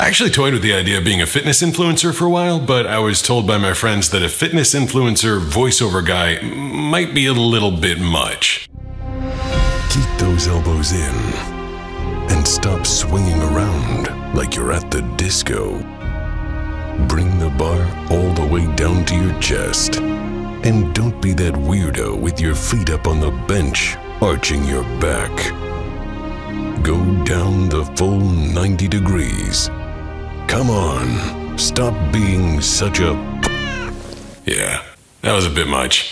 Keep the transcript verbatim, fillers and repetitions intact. I actually toyed with the idea of being a fitness influencer for a while, but I was told by my friends that a fitness influencer voiceover guy might be a little bit much. Keep those elbows in and stop swinging around like you're at the disco. Bring the bar all the way down to your chest. And don't be that weirdo with your feet up on the bench, arching your back. Go down the full ninety degrees. Come on, stop being such a... Yeah, that was a bit much.